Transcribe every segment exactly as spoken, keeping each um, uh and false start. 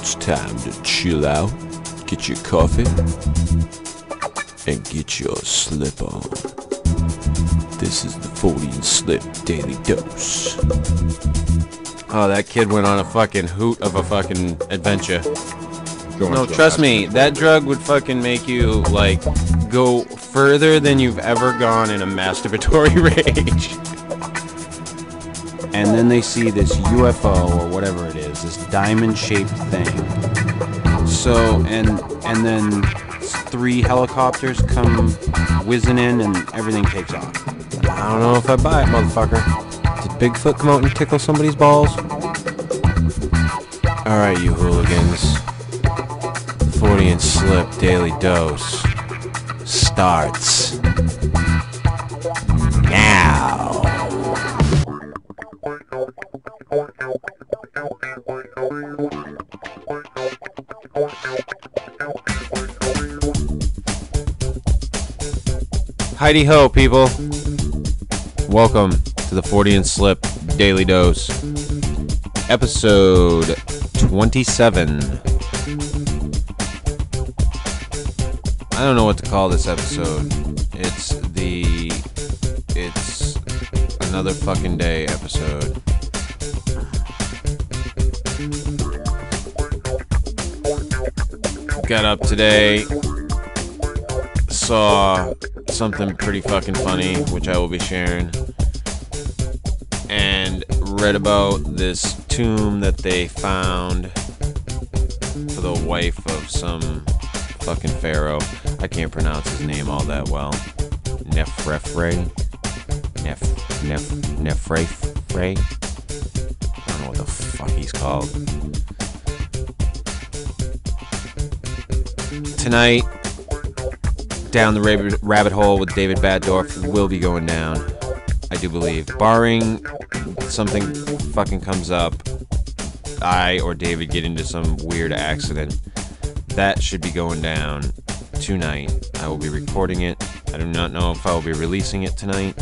It's time to chill out, get your coffee, and get your slip on. This is the Fortean Slip Daily Dose. Oh, that kid went on a fucking hoot of a fucking adventure. Go no, trust me, that drug would fucking make you, like, go further than you've ever gone in a masturbatory rage. And then they see this U F O or whatever it is, this diamond-shaped thing. So, and and then three helicopters come whizzing in and everything takes off. I don't know if I buy it, motherfucker. Did Bigfoot come out and tickle somebody's balls? Alright, you hooligans. Fortean Slip Daily Dose starts now. Heidi ho, people. Welcome to the Fortean Slip Daily Dose, episode twenty-seven. I don't know what to call this episode. It's the... It's another fucking day episode. Got up today, saw something pretty fucking funny, which I will be sharing, and read about this tomb that they found for the wife of some fucking pharaoh. I can't pronounce his name all that well. Neferefre? Nef... Nef... Neferefre? I don't know what the fuck he's called. Tonight, down the rabbit, rabbit hole with David Baddorf will be going down, I do believe. Barring something fucking comes up, I or David get into some weird accident, that should be going down tonight. I will be recording it. I do not know if I will be releasing it tonight,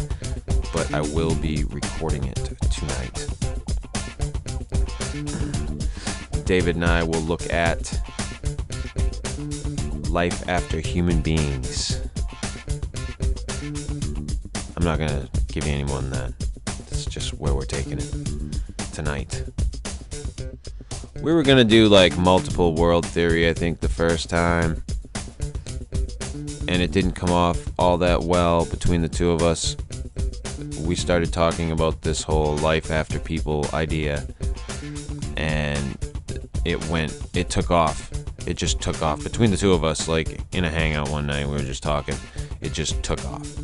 but I will be recording it tonight. David and I will look at life after human beings. I'm not gonna give you any more than that. It's just where we're taking it tonight. We were gonna do like multiple world theory, I think, the first time, and it didn't come off all that well between the two of us. We started talking about this whole life after people idea, and it went, it took off. It just took off. Between the two of us, like, in a hangout one night, we were just talking. It just took off.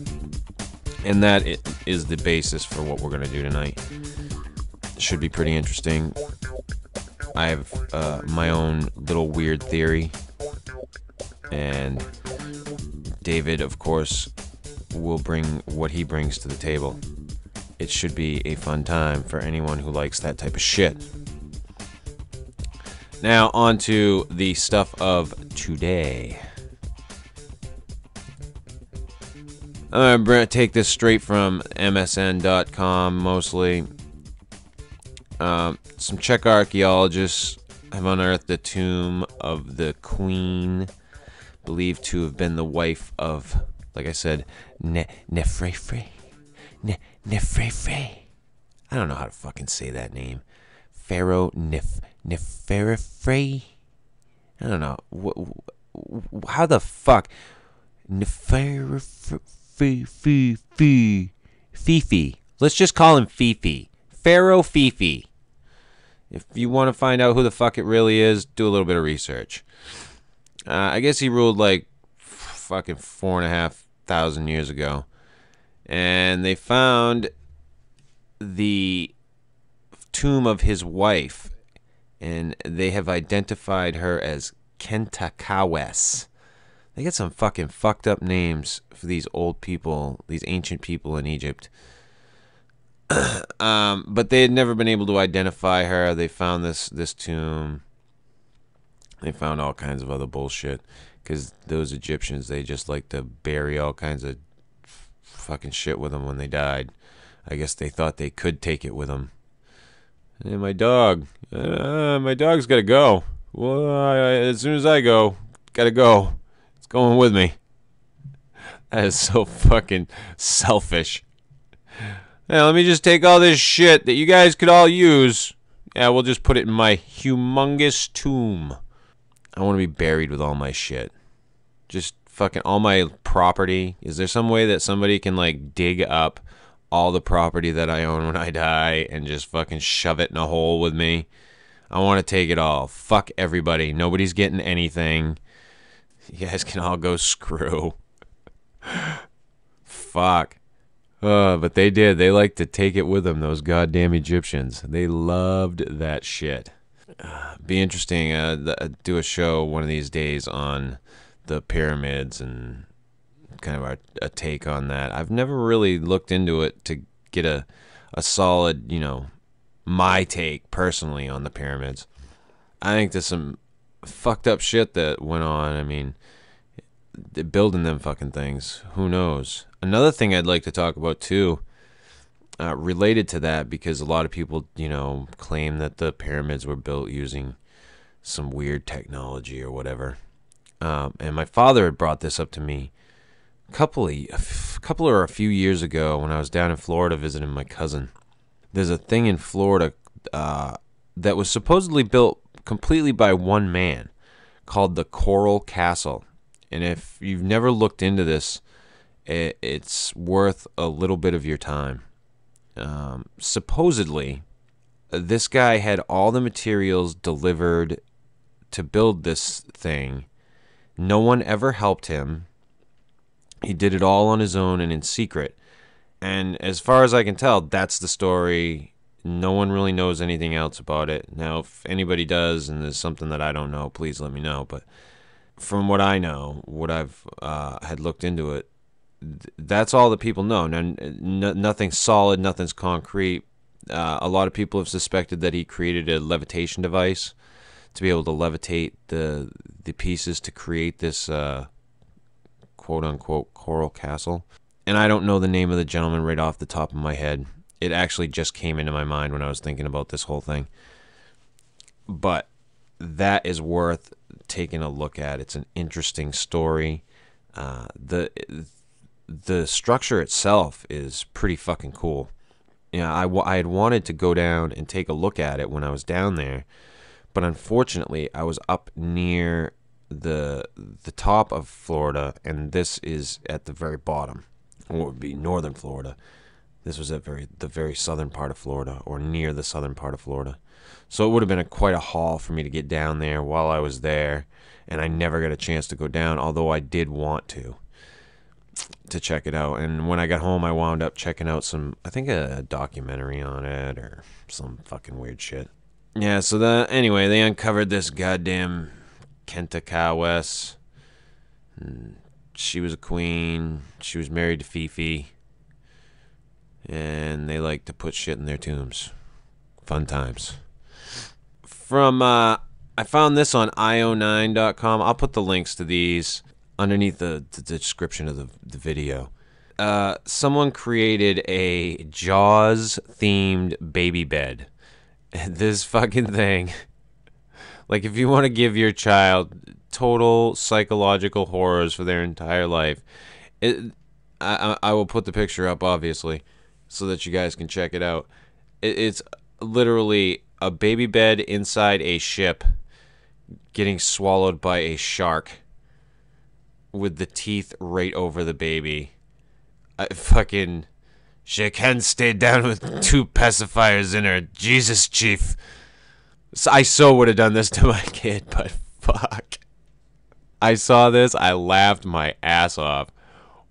And that it is the basis for what we're going to do tonight. Should be pretty interesting. I have uh, my own little weird theory. And David, of course, will bring what he brings to the table. It should be a fun time for anyone who likes that type of shit. Now, on to the stuff of today. I'm going to take this straight from m s n dot com, mostly. Um, some Czech archaeologists have unearthed the tomb of the queen, believed to have been the wife of, like I said, ne- Neferefre. Ne- Neferefre. I don't know how to fucking say that name. Pharaoh Nef... Neferefre? I don't know. How the fuck? Neferefre. Fifi. Let's just call him Fifi. Pharaoh Fifi. If you want to find out who the fuck it really is, do a little bit of research. Uh, I guess he ruled like fucking four and a half thousand years ago. And they found the tomb of his wife, and they have identified her as Khentakawess. They get some fucking fucked up names for these old people, these ancient people in Egypt. um, but they had never been able to identify her. They found this, this tomb. They found all kinds of other bullshit. Because those Egyptians, they just like to bury all kinds of fucking shit with them when they died. I guess they thought they could take it with them. And my dog. Uh, my dog's gotta go. Well, I, as soon as I go, gotta go. It's going with me. That is so fucking selfish. Now, let me just take all this shit that you guys could all use. Yeah, we'll just put it in my humongous tomb. I want to be buried with all my shit. Just fucking all my property. Is there some way that somebody can, like, dig up all the property that I own when I die and just fucking shove it in a hole with me? I want to take it all. Fuck everybody. Nobody's getting anything. You guys can all go screw. Fuck. Uh, but they did. They like to take it with them, those goddamn Egyptians. They loved that shit. Uh, be interesting. Uh, the, do a show one of these days on the pyramids and kind of our, a take on that. I've never really looked into it to get a, a solid, you know, my take personally on the pyramids. I think there's some fucked up shit that went on. I mean, building them fucking things. Who knows? Another thing I'd like to talk about too, uh, related to that, because a lot of people, you know, claim that the pyramids were built using some weird technology or whatever. Um, and my father had brought this up to me a couple of, a couple or a few years ago when I was down in Florida visiting my cousin. There's a thing in Florida uh, that was supposedly built completely by one man called the Coral Castle. And if you've never looked into this, it, it's worth a little bit of your time. Um, supposedly, this guy had all the materials delivered to build this thing. No one ever helped him. He did it all on his own and in secret. And as far as I can tell, that's the story. No one really knows anything else about it. Now, if anybody does and there's something that I don't know, please let me know. But from what I know, what I've uh, had looked into it, th that's all that people know. Now, n nothing's solid, nothing's concrete. Uh, a lot of people have suspected that he created a levitation device to be able to levitate the the pieces to create this uh, quote-unquote Coral Castle. And I don't know the name of the gentleman right off the top of my head. It actually just came into my mind when I was thinking about this whole thing. But that is worth taking a look at. It's an interesting story. Uh, the the structure itself is pretty fucking cool. You know, I, w I had wanted to go down and take a look at it when I was down there, but unfortunately I was up near the the top of Florida, and this is at the very bottom, what would be northern Florida. This was at very the very southern part of Florida, or near the southern part of Florida. So it would have been a, quite a haul for me to get down there while I was there, and I never got a chance to go down, although I did want to, to check it out. And when I got home, I wound up checking out some, I think a documentary on it or some fucking weird shit. Yeah, so the, anyway, they uncovered this goddamn Khentakawess. She was a queen. She was married to Fifi. And they like to put shit in their tombs. Fun times. From, uh, I found this on i o nine dot com. I'll put the links to these underneath the, the description of the, the video. Uh, someone created a Jaws-themed baby bed. This fucking thing. Like, if you want to give your child total psychological horrors for their entire life, it, I, I will put the picture up, obviously, so that you guys can check it out. It, it's literally a baby bed inside a ship getting swallowed by a shark with the teeth right over the baby. I fucking... She can't stay down with two pacifiers in her. Jesus, chief. So I so would have done this to my kid, but fuck. I saw this. I laughed my ass off.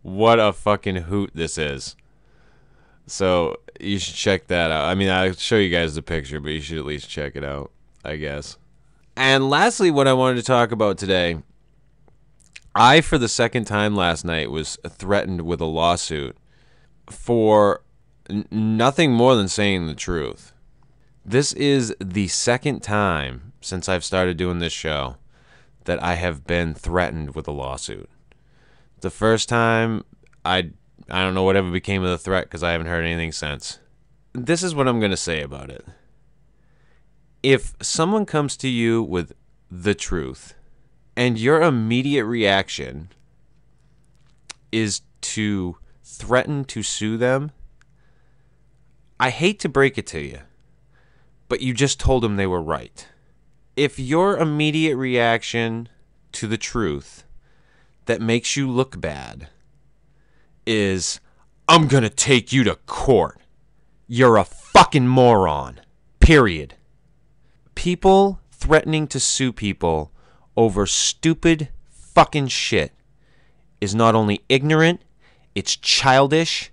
What a fucking hoot this is. So you should check that out. I mean, I'll show you guys the picture, but you should at least check it out, I guess. And lastly, what I wanted to talk about today, I, for the second time last night, was threatened with a lawsuit for nothing more than saying the truth. This is the second time since I've started doing this show that I have been threatened with a lawsuit. The first time, I I don't know whatever became of the threat because I haven't heard anything since. This is what I'm going to say about it. If someone comes to you with the truth, and your immediate reaction is to threaten to sue them, I hate to break it to you, but you just told them they were right. If your immediate reaction to the truth that makes you look bad is, I'm going to take you to court, you're a fucking moron, period. People threatening to sue people over stupid fucking shit is not only ignorant, it's childish,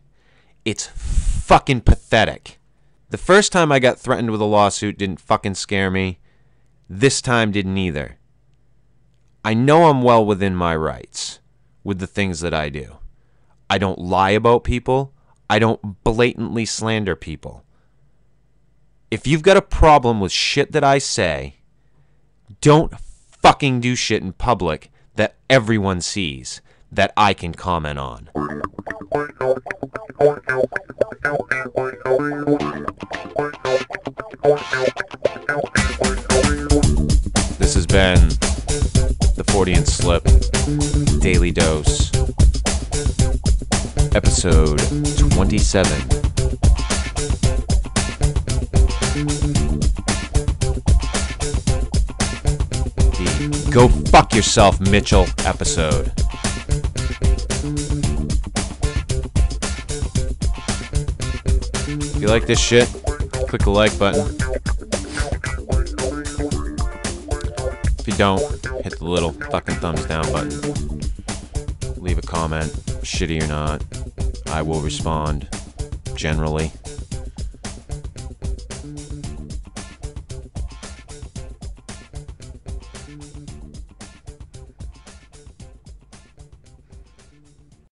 it's fucking pathetic. The first time I got threatened with a lawsuit didn't fucking scare me. This time didn't either. I know I'm well within my rights with the things that I do. I don't lie about people. I don't blatantly slander people. If you've got a problem with shit that I say, don't fucking do shit in public that everyone sees that I can comment on. This has been the Fortean Slip Daily Dose, episode twenty-seven. The Go Fuck Yourself, Mitchell episode. If you like this shit, click the like button. If you don't, hit the little fucking thumbs down button. Leave a comment, shitty or not. I will respond, generally.